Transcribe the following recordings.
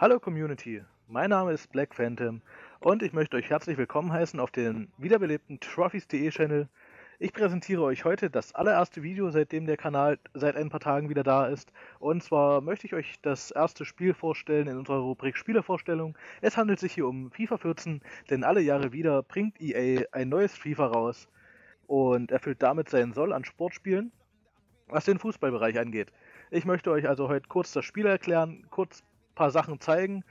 Hallo Community, mein Name ist Black Phantom und ich möchte euch herzlich willkommen heißen auf dem wiederbelebten Trophies.de Channel. Ich präsentiere euch heute das allererste Video, seitdem der Kanal seit ein paar Tagen wieder da ist. Und zwar möchte ich euch das erste Spiel vorstellen in unserer Rubrik Spielervorstellung. Es handelt sich hier um FIFA 14, denn alle Jahre wieder bringt EA ein neues FIFA raus und erfüllt damit seinen Soll an Sportspielen, was den Fußballbereich angeht. Ich möchte euch also heute kurz das Spiel erklären, kurz ein paar Sachen zeigen.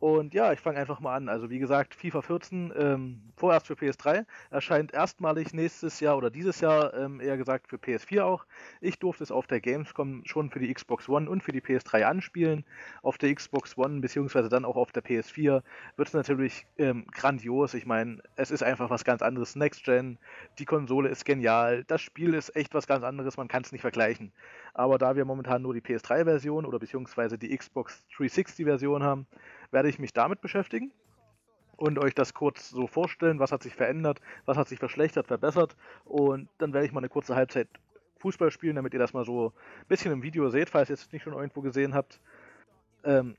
Und ja, ich fange einfach mal an. Also wie gesagt, FIFA 14 vorerst für PS3, erscheint erstmalig nächstes Jahr oder dieses Jahr eher gesagt für PS4 auch. Ich durfte es auf der Gamescom schon für die Xbox One und für die PS3 anspielen. Auf der Xbox One bzw. dann auch auf der PS4 wird es natürlich grandios. Ich meine, es ist einfach was ganz anderes. Next Gen, die Konsole ist genial, das Spiel ist echt was ganz anderes, man kann es nicht vergleichen. Aber da wir momentan nur die PS3-Version oder beziehungsweise die Xbox 360-Version haben, werde ich mich damit beschäftigen und euch das kurz so vorstellen, was hat sich verändert, was hat sich verschlechtert, verbessert, und dann werde ich mal eine kurze Halbzeit Fußball spielen, damit ihr das mal so ein bisschen im Video seht, falls ihr es nicht schon irgendwo gesehen habt.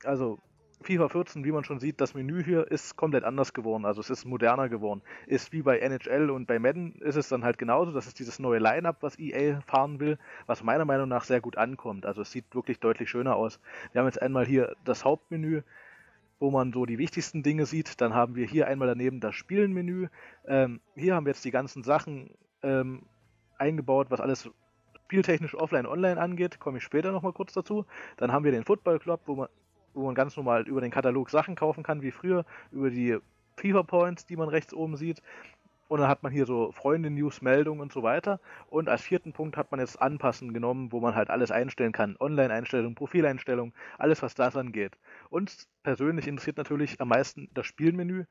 Also FIFA 14, wie man schon sieht, das Menü hier ist komplett anders geworden, also es ist moderner geworden. Ist wie bei NHL und bei Madden ist es dann halt genauso, das ist dieses neue Line-Up, was EA fahren will, was meiner Meinung nach sehr gut ankommt, also es sieht wirklich deutlich schöner aus. Wir haben jetzt einmal hier das Hauptmenü, wo man so die wichtigsten Dinge sieht. Dann haben wir hier einmal daneben das Spielen-Menü. Hier haben wir jetzt die ganzen Sachen eingebaut, was alles spieltechnisch offline, online angeht. Komme ich später nochmal kurz dazu. Dann haben wir den Football Club, wo man ganz normal über den Katalog Sachen kaufen kann, wie früher, über die FIFA Points, die man rechts oben sieht. Und dann hat man hier so Freunde, News, Meldungen und so weiter. Und als vierten Punkt hat man jetzt Anpassen genommen, wo man halt alles einstellen kann. Online-Einstellungen, Profileinstellungen, alles was das angeht. Uns persönlich interessiert natürlich am meisten das Spielmenü.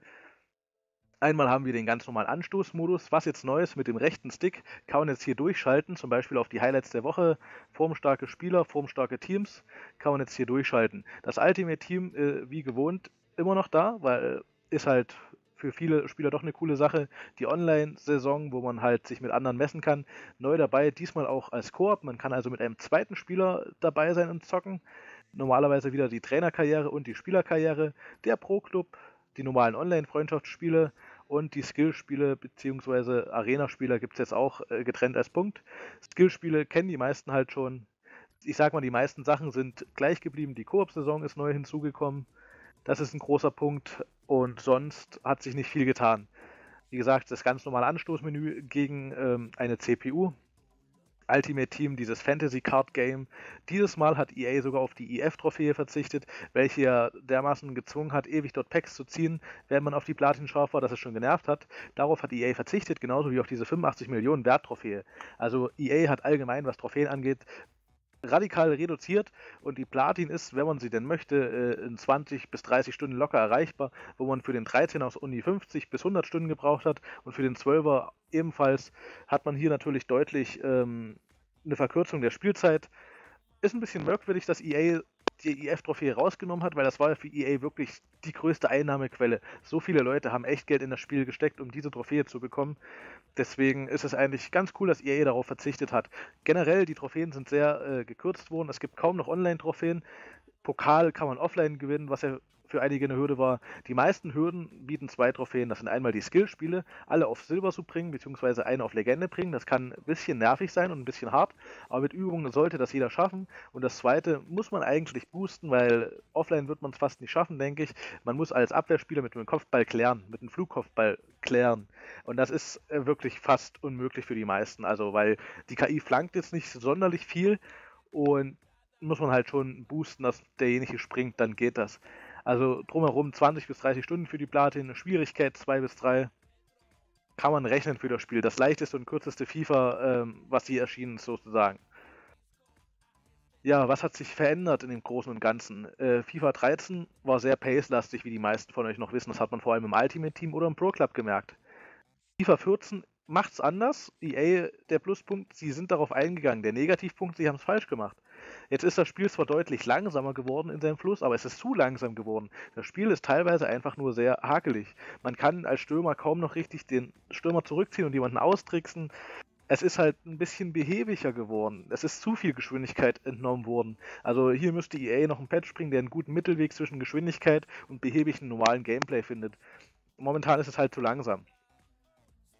Einmal haben wir den ganz normalen Anstoßmodus, was jetzt neu ist, mit dem rechten Stick kann man jetzt hier durchschalten, zum Beispiel auf die Highlights der Woche, formstarke Spieler, formstarke Teams, kann man jetzt hier durchschalten. Das Ultimate Team, wie gewohnt, immer noch da, weil ist halt für viele Spieler doch eine coole Sache, die Online-Saison, wo man halt sich mit anderen messen kann. Neu dabei, diesmal auch als Koop, man kann also mit einem zweiten Spieler dabei sein und zocken. Normalerweise wieder die Trainerkarriere und die Spielerkarriere, der Pro Club, die normalen Online-Freundschaftsspiele und die Skillspiele bzw. Arena-Spieler gibt es jetzt auch getrennt als Punkt. Skillspiele kennen die meisten halt schon. Ich sag mal, die meisten Sachen sind gleich geblieben, die Koop-Saison ist neu hinzugekommen. Das ist ein großer Punkt und sonst hat sich nicht viel getan. Wie gesagt, das ganz normale Anstoßmenü gegen eine CPU. Ultimate Team, dieses Fantasy Card Game. Dieses Mal hat EA sogar auf die EF-Trophäe verzichtet, welche ja dermaßen gezwungen hat, ewig dort Packs zu ziehen, wenn man auf die Platin scharf war, dass es schon genervt hat. Darauf hat EA verzichtet, genauso wie auf diese 85 Millionen Wert-Trophäe. Also EA hat allgemein, was Trophäen angeht, radikal reduziert, und die Platin ist, wenn man sie denn möchte, in 20 bis 30 Stunden locker erreichbar, wo man für den 13er aus Uni 50 bis 100 Stunden gebraucht hat und für den 12er ebenfalls, hat man hier natürlich deutlich eine Verkürzung der Spielzeit. Ist ein bisschen merkwürdig, dass EA die EF-Trophäe rausgenommen hat, weil das war für EA wirklich die größte Einnahmequelle. So viele Leute haben echt Geld in das Spiel gesteckt, um diese Trophäe zu bekommen. Deswegen ist es eigentlich ganz cool, dass EA darauf verzichtet hat. Generell, die Trophäen sind sehr gekürzt worden. Es gibt kaum noch Online-Trophäen. Pokal kann man offline gewinnen, was ja für einige eine Hürde war. Die meisten Hürden bieten zwei Trophäen. Das sind einmal die Skillspiele, alle auf Silber zu bringen, beziehungsweise eine auf Legende bringen. Das kann ein bisschen nervig sein und ein bisschen hart, aber mit Übungen sollte das jeder schaffen. Und das zweite muss man eigentlich boosten, weil offline wird man es fast nicht schaffen, denke ich. Man muss als Abwehrspieler mit einem Kopfball klären, mit einem Flugkopfball klären. Und das ist wirklich fast unmöglich für die meisten. Also, weil die KI flankt jetzt nicht sonderlich viel und muss man halt schon boosten, dass derjenige springt, dann geht das. Also drumherum 20 bis 30 Stunden für die Platin, Schwierigkeit 2 bis 3, kann man rechnen für das Spiel. Das leichteste und kürzeste FIFA, was hier erschienen ist sozusagen. Ja, was hat sich verändert in dem Großen und Ganzen? FIFA 13 war sehr pace-lastig, wie die meisten von euch noch wissen. Das hat man vor allem im Ultimate Team oder im Pro Club gemerkt. FIFA 14 macht's anders. EA, der Pluspunkt, sie sind darauf eingegangen. Der Negativpunkt, sie haben es falsch gemacht. Jetzt ist das Spiel zwar deutlich langsamer geworden in seinem Fluss, aber es ist zu langsam geworden. Das Spiel ist teilweise einfach nur sehr hakelig. Man kann als Stürmer kaum noch richtig den Stürmer zurückziehen und jemanden austricksen. es ist halt ein bisschen behäbiger geworden. Es ist zu viel Geschwindigkeit entnommen worden. Also hier müsste EA noch einen Patch bringen, der einen guten Mittelweg zwischen Geschwindigkeit und behäbigem normalen Gameplay findet. Momentan ist es halt zu langsam.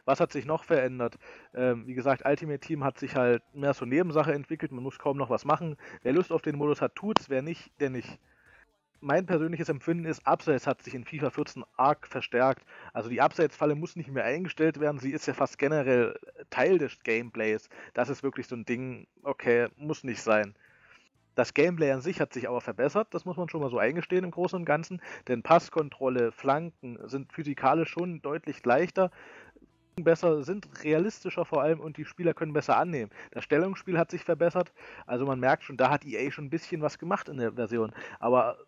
Was hat sich noch verändert? Wie gesagt, Ultimate Team hat sich halt mehr zur Nebensache entwickelt, man muss kaum noch was machen. Wer Lust auf den Modus hat, tut's, wer nicht, der nicht. Mein persönliches Empfinden ist, Abseits hat sich in FIFA 14 arg verstärkt. Also die Abseitsfalle muss nicht mehr eingestellt werden, sie ist ja fast generell Teil des Gameplays. Das ist wirklich so ein Ding, okay, muss nicht sein. Das Gameplay an sich hat sich aber verbessert, das muss man schon mal so eingestehen im Großen und Ganzen, denn Passkontrolle, Flanken sind physikalisch schon deutlich leichter, besser, sind realistischer vor allem und die Spieler können besser annehmen. Das Stellungsspiel hat sich verbessert, also man merkt schon, da hat EA schon ein bisschen was gemacht in der Version, aber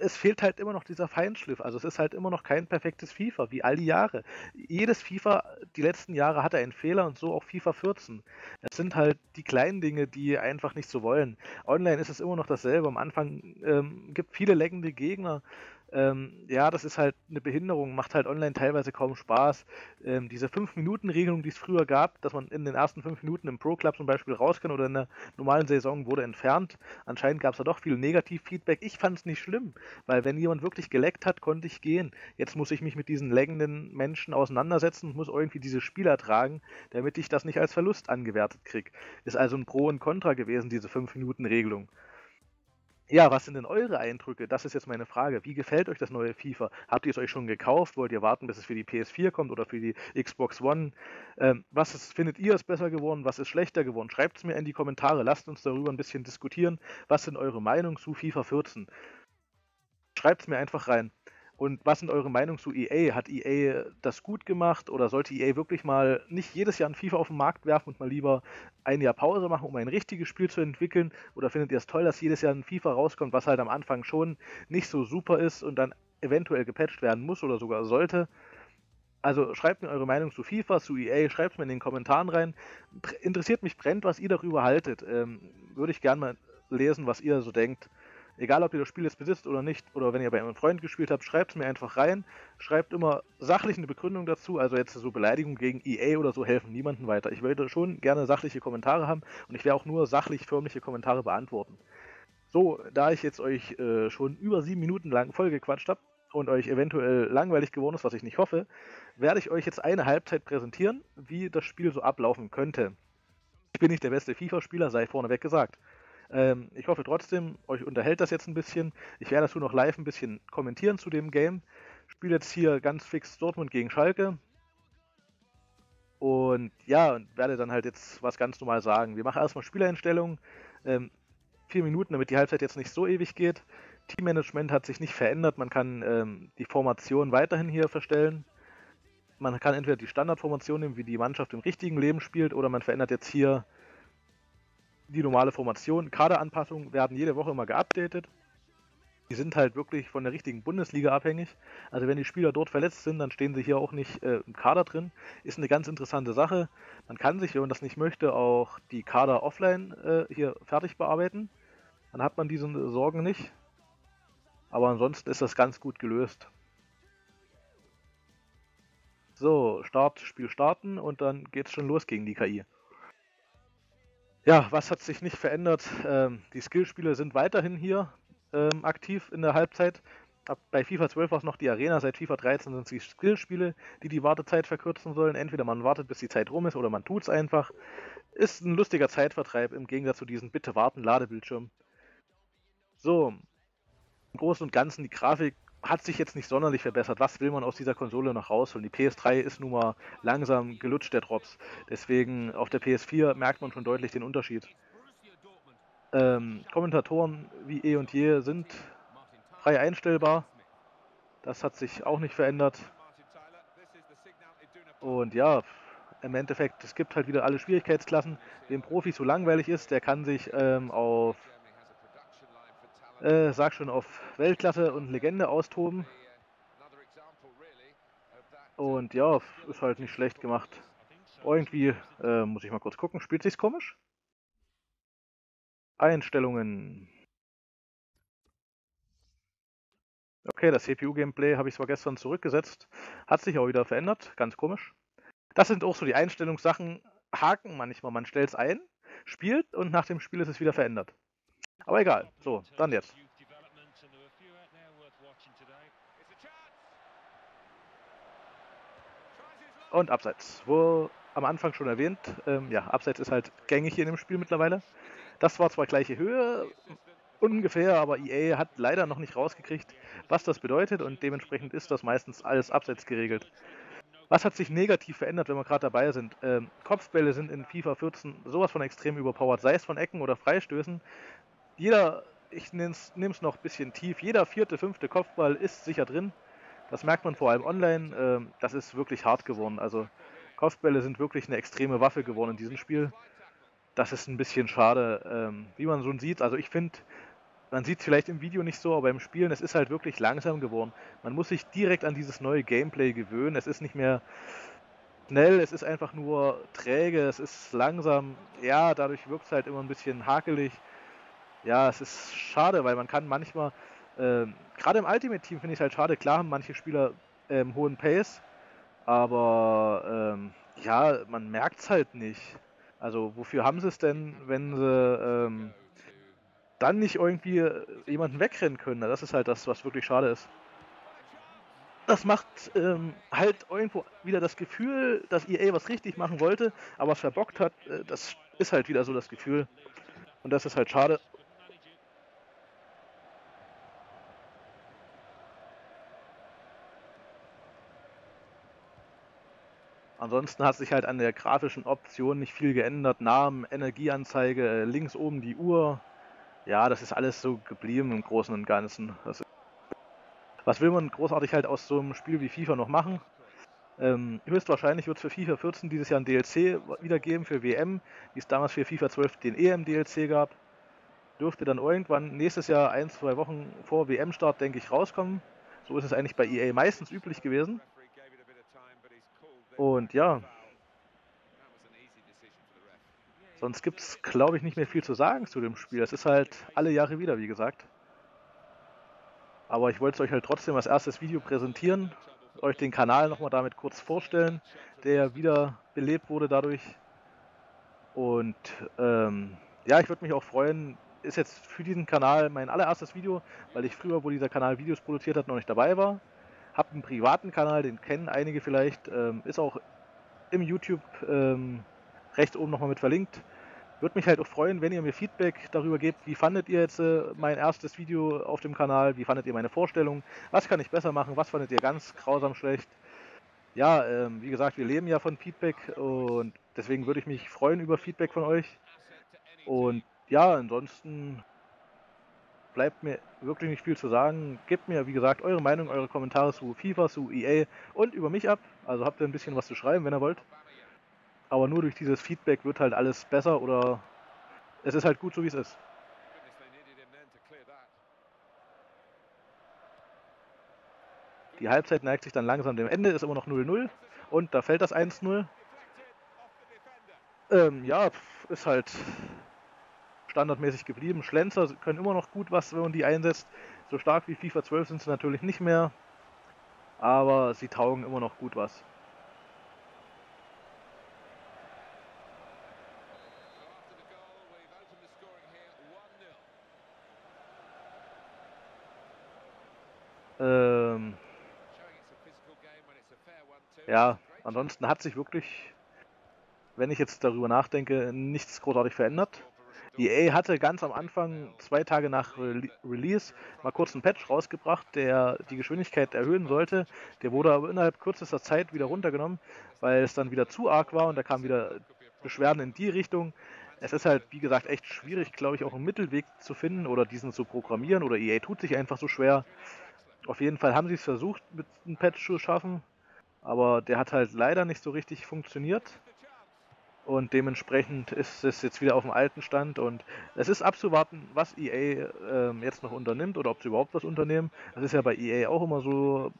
es fehlt halt immer noch dieser Feinschliff, also es ist halt immer noch kein perfektes FIFA, wie all die Jahre. Jedes FIFA, die letzten Jahre, hatte einen Fehler und so auch FIFA 14. Es sind halt die kleinen Dinge, die einfach nicht so wollen. Online ist es immer noch dasselbe, am Anfang gibt es viele leckende Gegner. Ja, das ist halt eine Behinderung, macht halt online teilweise kaum Spaß. Diese 5-Minuten-Regelung, die es früher gab, dass man in den ersten 5 Minuten im Pro Club zum Beispiel raus kann oder in der normalen Saison, wurde entfernt. Anscheinend gab es da doch viel Negativfeedback. Ich fand es nicht schlimm, weil wenn jemand wirklich geleckt hat, konnte ich gehen. Jetzt muss ich mich mit diesen leckenden Menschen auseinandersetzen und muss irgendwie diese Spieler tragen, damit ich das nicht als Verlust angewertet kriege. Ist also ein Pro und Contra gewesen, diese 5-Minuten-Regelung. Ja, was sind denn eure Eindrücke? Das ist jetzt meine Frage. Wie gefällt euch das neue FIFA? Habt ihr es euch schon gekauft? Wollt ihr warten, bis es für die PS4 kommt oder für die Xbox One? Findet ihr es besser geworden? Was ist schlechter geworden? Schreibt es mir in die Kommentare. Lasst uns darüber ein bisschen diskutieren. Was sind eure Meinungen zu FIFA 14? Schreibt es mir einfach rein. Und was sind eure Meinungen zu EA? Hat EA das gut gemacht oder sollte EA wirklich mal nicht jedes Jahr ein FIFA auf den Markt werfen und mal lieber ein Jahr Pause machen, um ein richtiges Spiel zu entwickeln? Oder findet ihr es toll, dass jedes Jahr ein FIFA rauskommt, was halt am Anfang schon nicht so super ist und dann eventuell gepatcht werden muss oder sogar sollte? Also schreibt mir eure Meinung zu FIFA, zu EA, schreibt es mir in den Kommentaren rein. Interessiert mich brennt, was ihr darüber haltet. Würde ich gerne mal lesen, was ihr so denkt. Egal, ob ihr das Spiel jetzt besitzt oder nicht, oder wenn ihr bei einem Freund gespielt habt, schreibt es mir einfach rein. Schreibt immer sachlich eine Begründung dazu, also jetzt so Beleidigungen gegen EA oder so helfen niemandem weiter. Ich würde schon gerne sachliche Kommentare haben und ich werde auch nur sachlich förmliche Kommentare beantworten. So, da ich jetzt euch schon über 7 Minuten lang vollgequatscht habe und euch eventuell langweilig geworden ist, was ich nicht hoffe, werde ich euch jetzt eine Halbzeit präsentieren, wie das Spiel so ablaufen könnte. Ich bin nicht der beste FIFA-Spieler, sei vorneweg gesagt. Ich hoffe trotzdem, euch unterhält das jetzt ein bisschen. Ich werde dazu noch live ein bisschen kommentieren zu dem Game. Ich spiele jetzt hier ganz fix Dortmund gegen Schalke. Und ja, werde dann halt jetzt was ganz normal sagen. Wir machen erstmal Spielereinstellungen. 4 Minuten, damit die Halbzeit jetzt nicht so ewig geht. Teammanagement hat sich nicht verändert. Man kann die Formation weiterhin hier verstellen. Man kann entweder die Standardformation nehmen, wie die Mannschaft im richtigen Leben spielt, oder man verändert jetzt hier die normale Formation. Kaderanpassungen werden jede Woche immer geupdatet. Die sind halt wirklich von der richtigen Bundesliga abhängig. Also wenn die Spieler dort verletzt sind, dann stehen sie hier auch nicht im Kader drin. Ist eine ganz interessante Sache. Man kann sich, wenn man das nicht möchte, auch die Kader offline hier fertig bearbeiten. Dann hat man diese Sorgen nicht. Aber ansonsten ist das ganz gut gelöst. So, Start, Spiel starten und dann geht's schon los gegen die KI. Ja, was hat sich nicht verändert? Die Skillspiele sind weiterhin hier aktiv in der Halbzeit. Bei FIFA 12 war es noch die Arena, seit FIFA 13 sind es die Skillspiele, die die Wartezeit verkürzen sollen. Entweder man wartet, bis die Zeit rum ist, oder man tut es einfach. Ist ein lustiger Zeitvertreib im Gegensatz zu diesem Bitte warten Ladebildschirm. So, im Großen und Ganzen, die Grafik hat sich jetzt nicht sonderlich verbessert. Was will man aus dieser Konsole noch rausholen? Die PS3 ist nun mal langsam gelutscht, der Drops. Deswegen auf der PS4 merkt man schon deutlich den Unterschied. Kommentatoren wie eh und je sind frei einstellbar. Das hat sich auch nicht verändert. Und ja, im Endeffekt, es gibt halt wieder alle Schwierigkeitsklassen. Wem Profi so langweilig ist, der kann sich auf Weltklasse und Legende austoben. Und ja, ist halt nicht schlecht gemacht. Irgendwie, muss ich mal kurz gucken, spielt sich's komisch? Einstellungen. Okay, das CPU-Gameplay habe ich zwar gestern zurückgesetzt, hat sich auch wieder verändert, ganz komisch. Das sind auch so die Einstellungssachen, Haken manchmal. Man stellt es ein, spielt und nach dem Spiel ist es wieder verändert. Aber egal. So, dann jetzt. Und Abseits. Wo am Anfang schon erwähnt, ja, Abseits ist halt gängig hier in dem Spiel mittlerweile. Das war zwar gleiche Höhe, ungefähr, aber EA hat leider noch nicht rausgekriegt, was das bedeutet und dementsprechend ist das meistens alles abseits geregelt. Was hat sich negativ verändert, wenn wir gerade dabei sind? Kopfbälle sind in FIFA 14 sowas von extrem überpowered, sei es von Ecken oder Freistößen. Jeder, ich nehm's noch ein bisschen tief, jeder vierte, fünfte Kopfball ist sicher drin. Das merkt man vor allem online, das ist wirklich hart geworden. Also Kopfbälle sind wirklich eine extreme Waffe geworden in diesem Spiel. Das ist ein bisschen schade, wie man schon sieht. Also ich finde, man sieht es vielleicht im Video nicht so, aber im Spielen, es ist halt wirklich langsam geworden. Man muss sich direkt an dieses neue Gameplay gewöhnen. Es ist nicht mehr schnell, es ist einfach nur träge, es ist langsam. Ja, dadurch wirkt es halt immer ein bisschen hakelig. Ja, es ist schade, weil man kann manchmal... gerade im Ultimate Team finde ich es halt schade, klar haben manche Spieler hohen Pace, aber ja, man merkt es halt nicht. Also wofür haben sie es denn, wenn sie dann nicht irgendwie jemanden wegrennen können? Das ist halt das, was wirklich schade ist. Das macht halt irgendwo wieder das Gefühl, dass EA was richtig machen wollte, aber es verbockt hat, das ist halt wieder so das Gefühl und das ist halt schade. Ansonsten hat sich halt an der grafischen Option nicht viel geändert. Namen, Energieanzeige, links oben die Uhr. Ja, das ist alles so geblieben im Großen und Ganzen. Was will man großartig halt aus so einem Spiel wie FIFA noch machen? Höchstwahrscheinlich wird es für FIFA 14 dieses Jahr ein DLC wieder geben für WM, wie es damals für FIFA 12 den EM-DLC gab. Dürfte dann irgendwann nächstes Jahr 1-2 Wochen vor WM-Start, denke ich, rauskommen. So ist es eigentlich bei EA meistens üblich gewesen. Und ja, sonst gibt es, glaube ich, nicht mehr viel zu sagen zu dem Spiel. Es ist halt alle Jahre wieder, wie gesagt. Aber ich wollte es euch halt trotzdem als erstes Video präsentieren, euch den Kanal nochmal damit kurz vorstellen, der wieder belebt wurde dadurch. Und ja, ich würde mich auch freuen, ist jetzt für diesen Kanal mein allererstes Video, weil ich früher, wo dieser Kanal Videos produziert hat, noch nicht dabei war. Hab einen privaten Kanal, den kennen einige vielleicht, ist auch im YouTube rechts oben nochmal mit verlinkt. Würde mich halt auch freuen, wenn ihr mir Feedback darüber gebt, wie fandet ihr jetzt mein erstes Video auf dem Kanal, wie fandet ihr meine Vorstellung, was kann ich besser machen, was fandet ihr ganz grausam schlecht. Ja, wie gesagt, wir leben ja von Feedback und deswegen würde ich mich freuen über Feedback von euch. Und ja, ansonsten... bleibt mir wirklich nicht viel zu sagen. Gebt mir, wie gesagt, eure Meinung, eure Kommentare zu FIFA, zu EA und über mich ab. Also habt ihr ein bisschen was zu schreiben, wenn ihr wollt. Aber nur durch dieses Feedback wird halt alles besser oder es ist halt gut, so wie es ist. Die Halbzeit neigt sich dann langsam dem Ende, ist immer noch 0-0 und da fällt das 1-0. Ja, ist halt... standardmäßig geblieben. Schlenzer können immer noch gut was, wenn man die einsetzt. So stark wie FIFA 12 sind sie natürlich nicht mehr, aber sie taugen immer noch gut was. Ja, ansonsten hat sich wirklich, wenn ich jetzt darüber nachdenke, nichts großartig verändert. EA hatte ganz am Anfang, 2 Tage nach Release, mal kurz einen Patch rausgebracht, der die Geschwindigkeit erhöhen sollte. Der wurde aber innerhalb kürzester Zeit wieder runtergenommen, weil es dann wieder zu arg war und da kamen wieder Beschwerden in die Richtung. Es ist halt, wie gesagt, echt schwierig, glaube ich, auch einen Mittelweg zu finden oder diesen zu programmieren oder EA tut sich einfach so schwer. Auf jeden Fall haben sie es versucht, mit einem Patch zu schaffen, aber der hat halt leider nicht so richtig funktioniert. Und dementsprechend ist es jetzt wieder auf dem alten Stand und es ist abzuwarten, was EA jetzt noch unternimmt oder ob sie überhaupt was unternehmen. Das ist ja bei EA auch immer so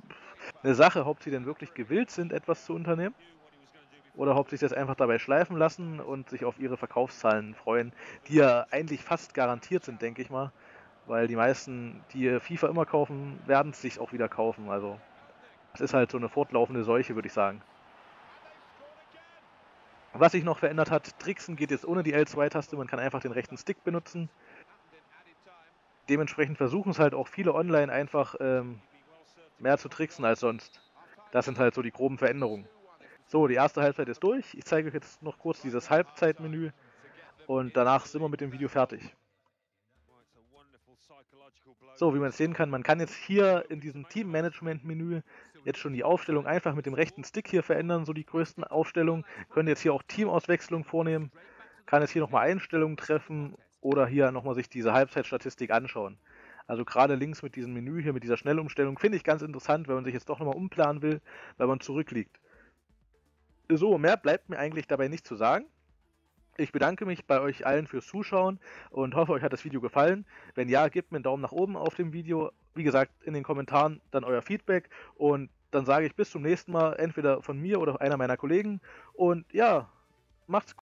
eine Sache, ob sie denn wirklich gewillt sind, etwas zu unternehmen oder ob sie es jetzt einfach dabei schleifen lassen und sich auf ihre Verkaufszahlen freuen, die ja eigentlich fast garantiert sind, denke ich mal, weil die meisten, die FIFA immer kaufen, werden es sich auch wieder kaufen. Also es ist halt so eine fortlaufende Seuche, würde ich sagen. Was sich noch verändert hat, Tricksen geht jetzt ohne die L2-Taste, man kann einfach den rechten Stick benutzen. Dementsprechend versuchen es halt auch viele online einfach mehr zu tricksen als sonst. Das sind halt so die groben Veränderungen. So, die erste Halbzeit ist durch. Ich zeige euch jetzt noch kurz dieses Halbzeitmenü und danach sind wir mit dem Video fertig. So, wie man sehen kann, man kann jetzt hier in diesem Teammanagement-Menü jetzt schon die Aufstellung einfach mit dem rechten Stick hier verändern, so die größten Aufstellungen. Könnt jetzt hier auch Teamauswechslung vornehmen, kann jetzt hier nochmal Einstellungen treffen oder hier nochmal sich diese Halbzeitstatistik anschauen. Also gerade links mit diesem Menü hier, mit dieser Schnellumstellung, finde ich ganz interessant, wenn man sich jetzt doch nochmal umplanen will, weil man zurückliegt. So, mehr bleibt mir eigentlich dabei nicht zu sagen. Ich bedanke mich bei euch allen fürs Zuschauen und hoffe, euch hat das Video gefallen. Wenn ja, gebt mir einen Daumen nach oben auf dem Video. Wie gesagt, in den Kommentaren dann euer Feedback und dann sage ich bis zum nächsten Mal, entweder von mir oder einer meiner Kollegen. Und ja, macht's gut.